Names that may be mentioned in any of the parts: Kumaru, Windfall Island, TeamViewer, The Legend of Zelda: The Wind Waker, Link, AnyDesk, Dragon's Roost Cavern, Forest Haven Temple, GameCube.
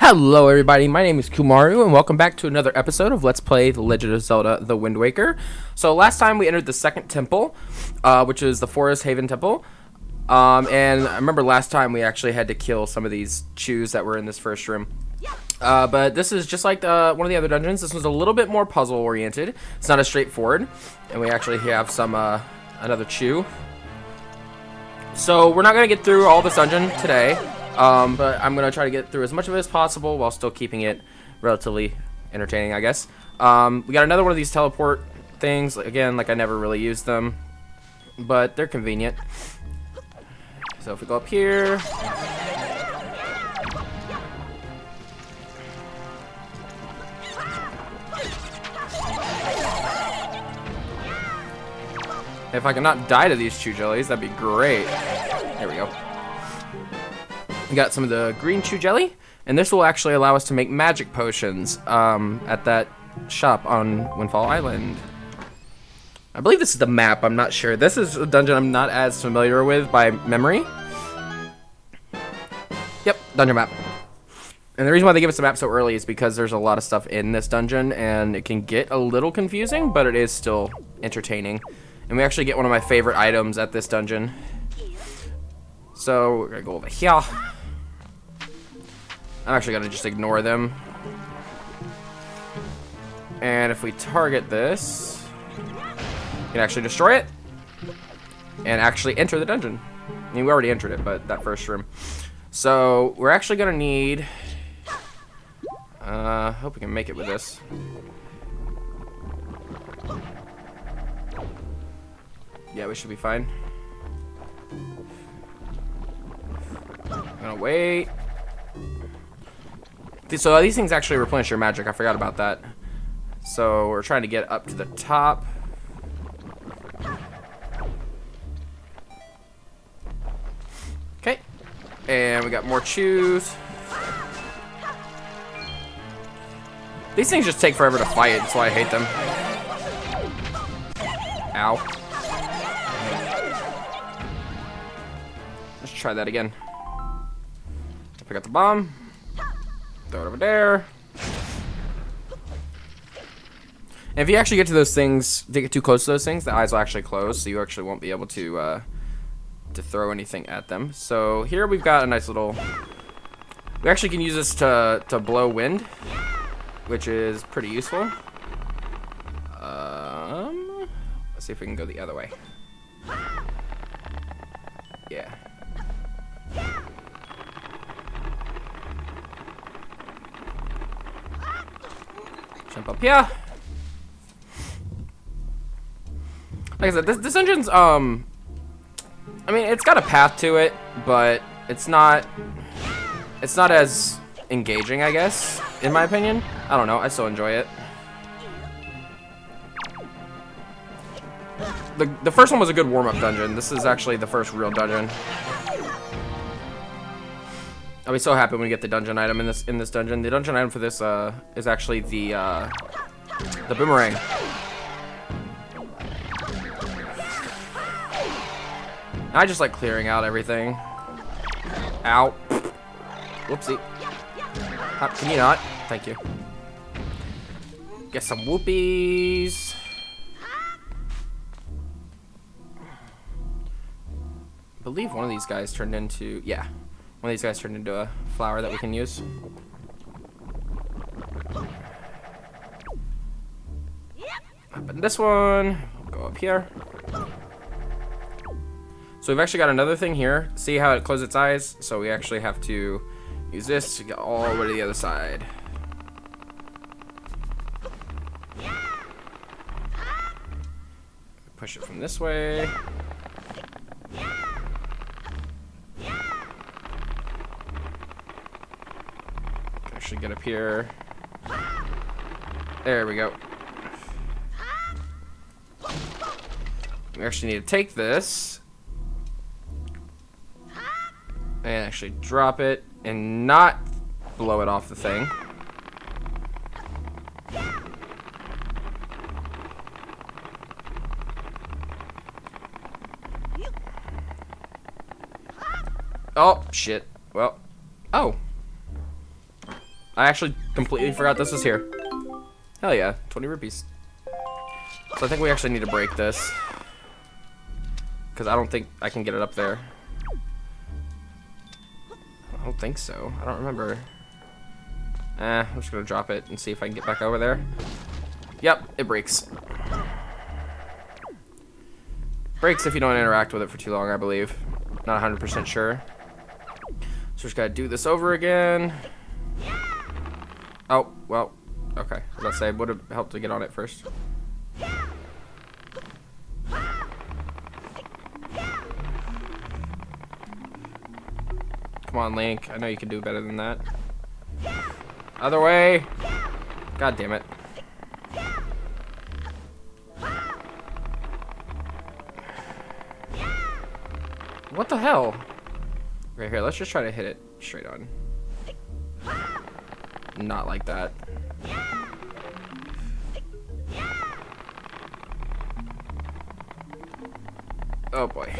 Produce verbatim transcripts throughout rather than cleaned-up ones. Hello everybody, my name is Kumaru and welcome back to another episode of Let's Play The Legend of Zelda: The Wind Waker. So last time we entered the second temple, uh, which is the Forest Haven Temple. Um, and I remember last time we actually had to kill some of these chews that were in this first room. Uh, but this is just like the, one of the other dungeons. This one's a little bit more puzzle oriented. It's not as straightforward. And we actually have some, uh, another chew. So we're not going to get through all this dungeon today. Um, but I'm going to try to get through as much of it as possible while still keeping it relatively entertaining, I guess. Um, we got another one of these teleport things. Again, like I never really used them, but they're convenient. So if we go up here. If I cannot die to these chew jellies, that'd be great. There we go. We got some of the green chew jelly, and this will actually allow us to make magic potions um, at that shop on Windfall Island. I believe this is the map, I'm not sure. This is a dungeon I'm not as familiar with by memory. Yep, dungeon map. And the reason why they give us the map so early is because there's a lot of stuff in this dungeon, and it can get a little confusing, but it is still entertaining. And we actually get one of my favorite items at this dungeon. So, we're gonna go over here. I'm actually going to just ignore them. And if we target this, we can actually destroy it and actually enter the dungeon. I mean, we already entered it, but that first room. So, we're actually going to need... Uh, hope we can make it with this. Yeah, we should be fine. I'm going to wait. So these things actually replenish your magic. I forgot about that. So we're trying to get up to the top. Okay. And we got more chews. These things just take forever to fight. That's why I hate them. Ow. Let's try that again. Pick up the bomb. Throw it over there. And if you actually get to those things, if you get too close to those things, the eyes will actually close, so you actually won't be able to uh, to throw anything at them. So here we've got a nice little... We actually can use this to, to blow wind, which is pretty useful. Um, let's see if we can go the other way. Yeah. Jump up here. Like I said, this, this dungeon's, um, I mean, it's got a path to it, but it's not, it's not as engaging, I guess, in my opinion. I don't know, I still enjoy it. The, the first one was a good warm-up dungeon. This is actually the first real dungeon. I'll be so happy when we get the dungeon item in this in this dungeon. The dungeon item for this uh, is actually the uh, the boomerang. I just like clearing out everything. Ow! Whoopsie! How, can you not? Thank you. Get some whoopies. I believe one of these guys turned into yeah. One of these guys turned into a flower that we can use. Up in this one, we'll go up here. So we've actually got another thing here. See how it closed its eyes? So we actually have to use this to get all the way to the other side. Push it from this way. Should get up here. There we go. We actually need to take this and actually drop it and not blow it off the thing. Oh, shit. Well, oh. I actually completely forgot this was here. Hell yeah, twenty rupees. So I think we actually need to break this, because I don't think I can get it up there. I don't think so. I don't remember. Eh, I'm just going to drop it and see if I can get back over there. Yep, it breaks. Breaks if you don't interact with it for too long, I believe. Not one hundred percent sure. So we just got to do this over again. Oh, well, okay. I was about to say, it would have helped to get on it first. Come on, Link. I know you can do better than that. Other way. God damn it. What the hell? Right here. Let's just try to hit it straight on. Not like that. Oh boy.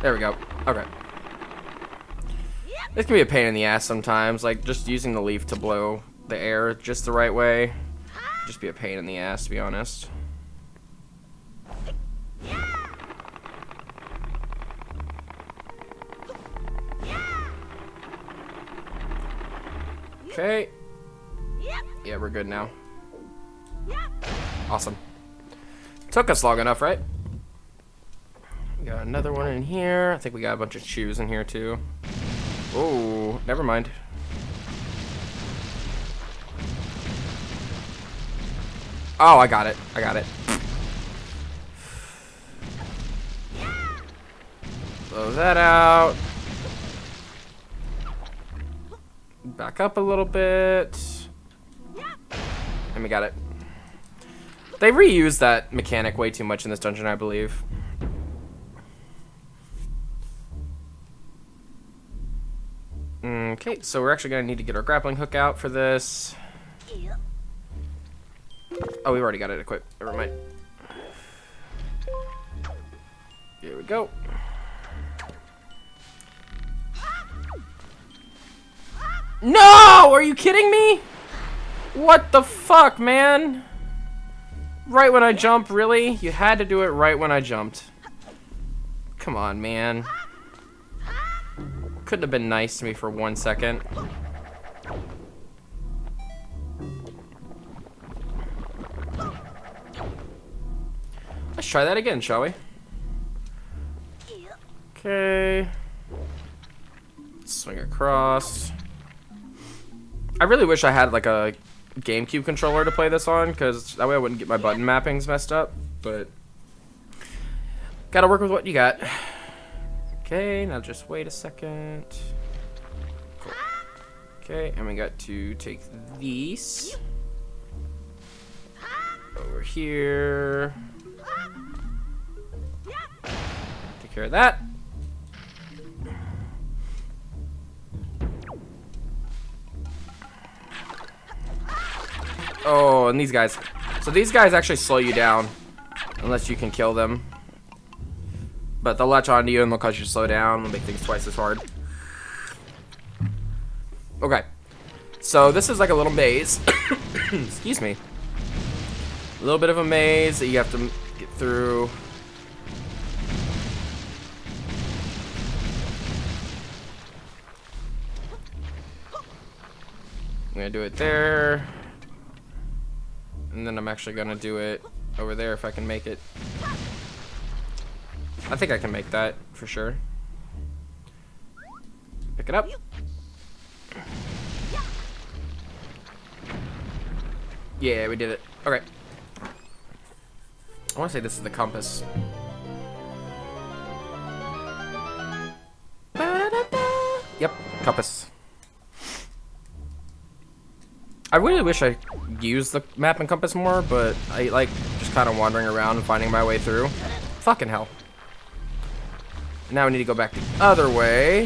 There we go. Okay. This can be a pain in the ass sometimes, like just using the leaf to blow the air just the right way. Just be a pain in the ass, to be honest. Okay. Yeah, we're good now. Awesome. Took us long enough, right? We got another one in here. I think we got a bunch of shoes in here too. Oh, never mind. Oh, I got it. I got it. Blow that out. Back up a little bit. And we got it. They reuse that mechanic way too much in this dungeon, I believe. Okay, so we're actually going to need to get our grappling hook out for this. Oh, we've already got it equipped. Never mind. Here we go. No! Are you kidding me? What the fuck, man? Right when I jump, really? You had to do it right when I jumped. Come on, man. Couldn't have been nice to me for one second. Let's try that again, shall we? Okay. Swing across. I really wish I had like a GameCube controller to play this on, because that way I wouldn't get my button mappings messed up, but gotta work with what you got. Okay, now just wait a second. Cool. Okay, and we got to take these over here. Take care of that. Oh, and these guys. So these guys actually slow you down unless you can kill them. But they'll latch onto you and they'll cause you to slow down and make things twice as hard. Okay. So this is like a little maze. Excuse me. A little bit of a maze that you have to get through. I'm gonna do it there. And then I'm actually gonna do it over there if I can make it. I think I can make that for sure. Pick it up. Yeah, we did it. Okay. I want to say this is the compass. Yep, compass. I really wish I used the map and compass more, but I like just kind of wandering around and finding my way through. Fucking hell. Now we need to go back the other way.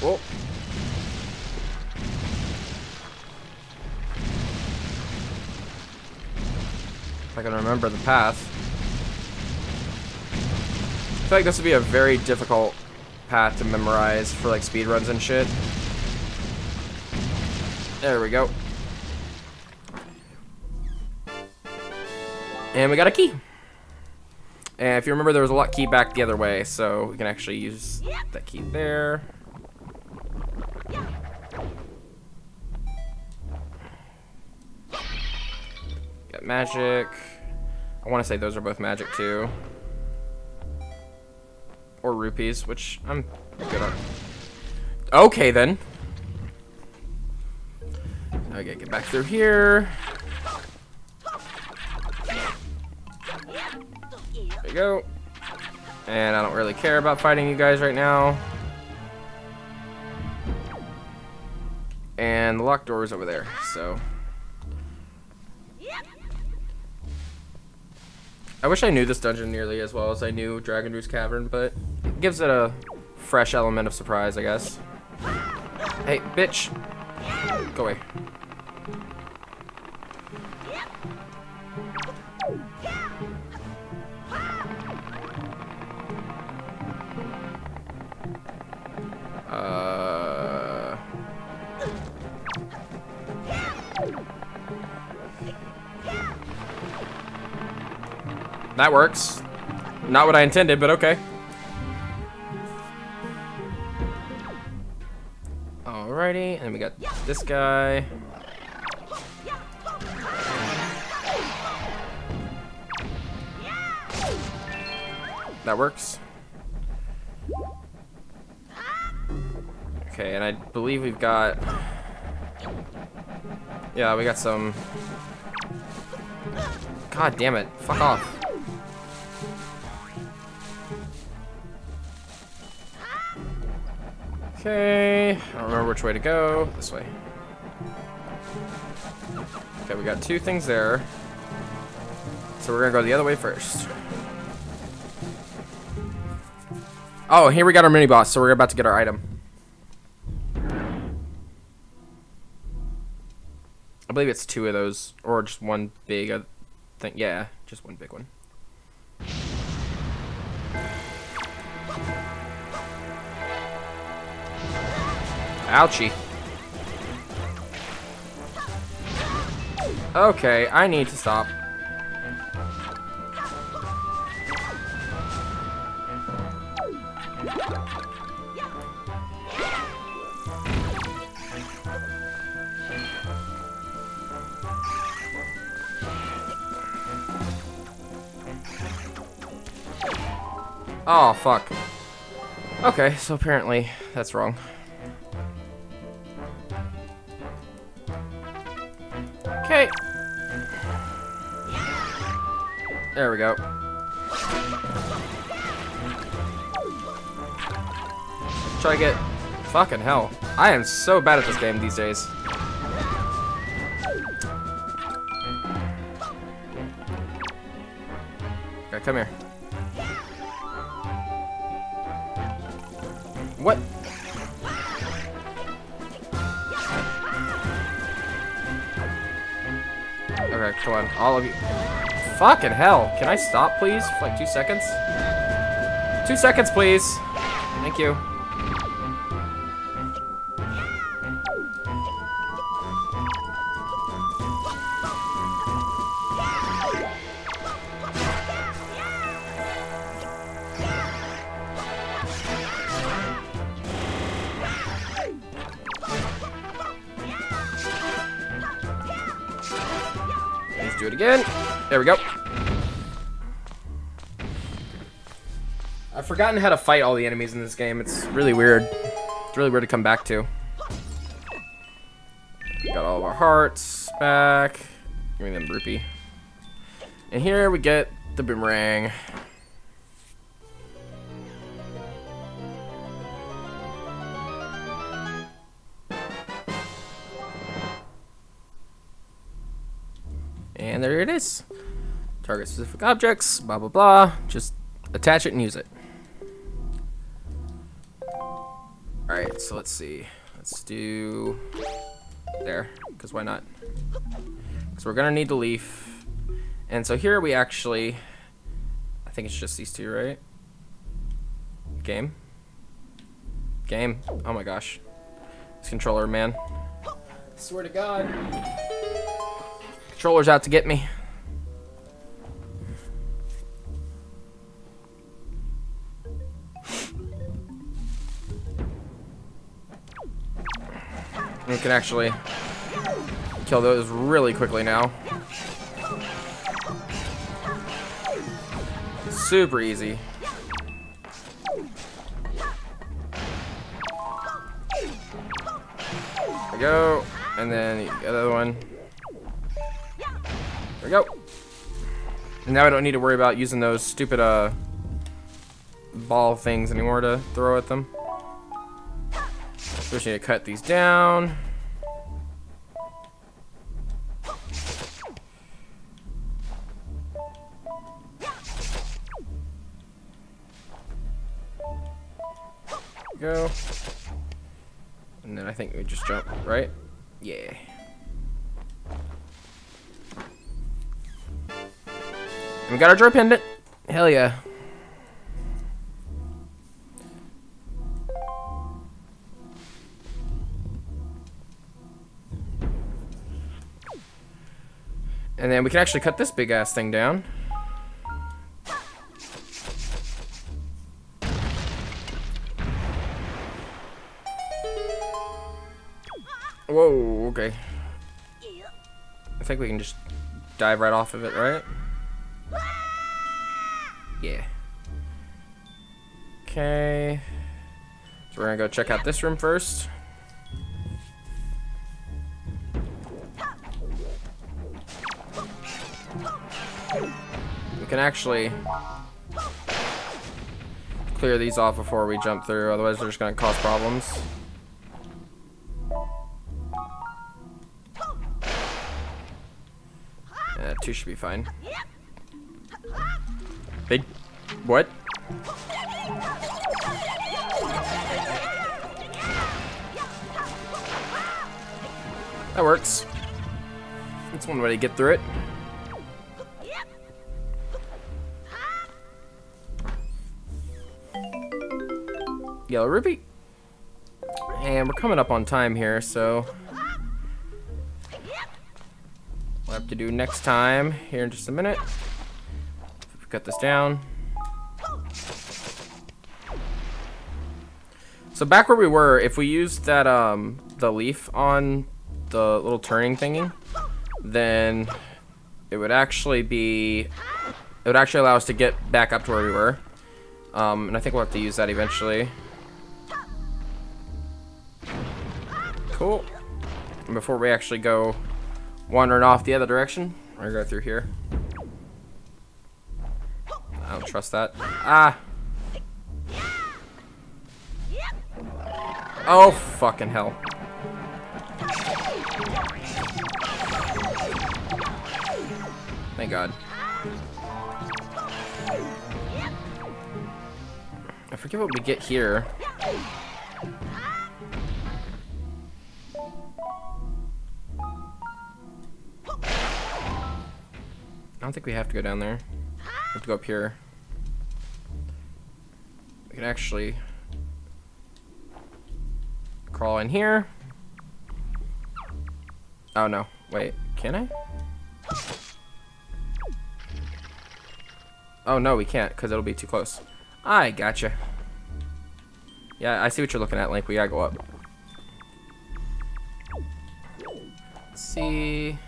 Whoa. if I can remember the path. I feel like this would be a very difficult path to memorize for like speedruns and shit. There we go. And we got a key. And if you remember, there was a lock key back the other way, so we can actually use that key there. Got magic. I want to say those are both magic too. Or rupees, which I'm good on. Okay then. Okay, get back through here. There we go. And I don't really care about fighting you guys right now. And the locked door is over there, so. I wish I knew this dungeon nearly as well as I knew Dragon's Roost Cavern, but it gives it a fresh element of surprise, I guess. Hey, bitch. Go away. Uh, that works. Not what I intended, but okay. Alrighty, and we got this guy. That works. Okay, and I believe we've got, yeah, we got some, god damn it, fuck off. Okay, I don't remember which way to go, this way. Okay, we got two things there, so we're gonna go the other way first. Oh, here we got our mini boss, so we're about to get our item. I believe it's two of those, or just one big thing. Yeah, just one big one. Ouchie. Okay, I need to stop. Oh, fuck. Okay, so apparently that's wrong. Okay. There we go. Try to get... Fucking hell. I am so bad at this game these days. Okay, come here. What? Okay, come on, all of you. Fucking hell, can I stop please for like two seconds? Two seconds please. Thank you. Do it again. There we go. I've forgotten how to fight all the enemies in this game. It's really weird. It's really weird to come back to. Got all of our hearts back. Give me them rupee. And here we get the boomerang. And there it is. Target specific objects, blah, blah, blah. Just attach it and use it. All right, so let's see. Let's do there, because why not? So we're gonna need the leaf And so here we actually, I think it's just these two, right? Game. Game. Oh my gosh. This controller, man. I swear to God. Controller's out to get me. We can actually kill those really quickly now. Super easy. There we go. And then the other one. There we go. And now I don't need to worry about using those stupid uh ball things anymore to throw at them. So we just need to cut these down. Go. And then I think we just jump, right? Yeah. And we got our draw pendant. Hell yeah. And then we can actually cut this big ass thing down. Whoa, okay. I think we can just dive right off of it, right? Yeah. Okay. So we're gonna go check out this room first. We can actually clear these off before we jump through, otherwise they're just gonna cause problems. Two should be fine. They, what? That works. That's one way to get through it. Yellow rupee. And we're coming up on time here, so have to do next time here in just a minute. Cut this down. So back where we were, if we used that um the leaf on the little turning thingy, then it would actually be it would actually allow us to get back up to where we were. Um, and I think we'll have to use that eventually. Cool. And before we actually go wandering off the other direction, we're gonna go through here. I don't trust that. Ah! Oh, fucking hell. Thank God. I forget what we get here. I don't think we have to go down there. We have to go up here. We can actually crawl in here. Oh no, wait, can I? Oh no, we can't, because it'll be too close. I gotcha. Yeah, I see what you're looking at, Link. We gotta go up. Let's see.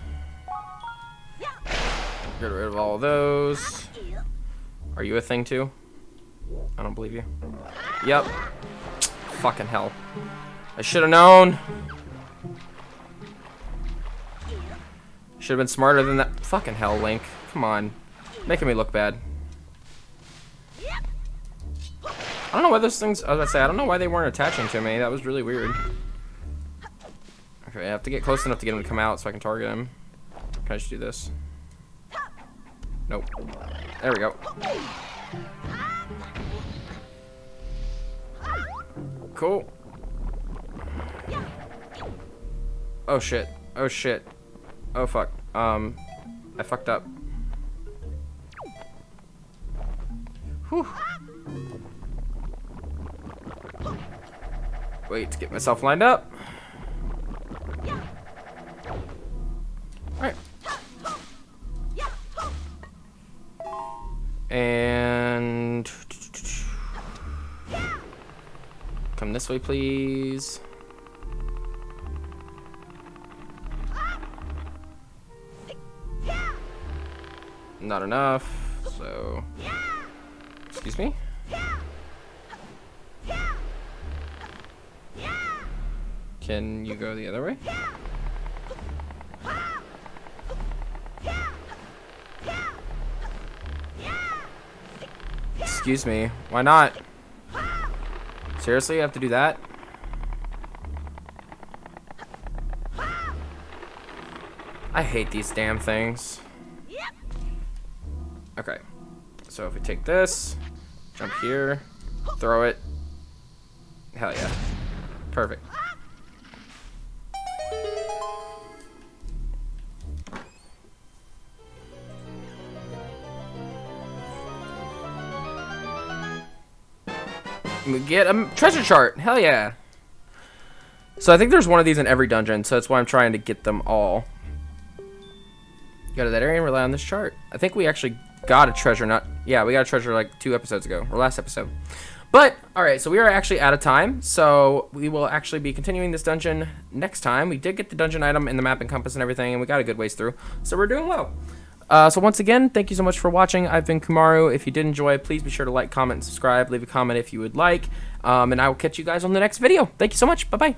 Get rid of all of those. Are you a thing too? I don't believe you. Yep. Fucking hell. I should have known. Should have been smarter than that. Fucking hell, Link. Come on. Making me look bad. I don't know why those things, as I say, I don't know why they weren't attaching to me. That was really weird. Okay, I have to get close enough to get him to come out so I can target him. Can I just do this? Nope. There we go. Cool. Oh shit. Oh shit. Oh fuck. Um, I fucked up. Whew. Wait to get myself lined up. Alright. And come this way, please. Not enough, so excuse me. Can you go the other way? Excuse me, why not? Seriously, I have to do that? I hate these damn things. Okay, so if we take this, jump here, throw it. Hell yeah. Perfect. We get a treasure chart. Hell yeah. So I think there's one of these in every dungeon, so that's why I'm trying to get them all. Go to that area and rely on this chart. I think we actually got a treasure, not yeah, we got a treasure like two episodes ago, or last episode. But alright, so we are actually out of time, so we will actually be continuing this dungeon next time. We did get the dungeon item and the map and compass and everything, and we got a good ways through, so we're doing well. Uh, so once again, thank you so much for watching. I've been Kumaru. If you did enjoy, please be sure to like, comment, and subscribe. Leave a comment if you would like. Um, and I will catch you guys on the next video. Thank you so much. Bye-bye.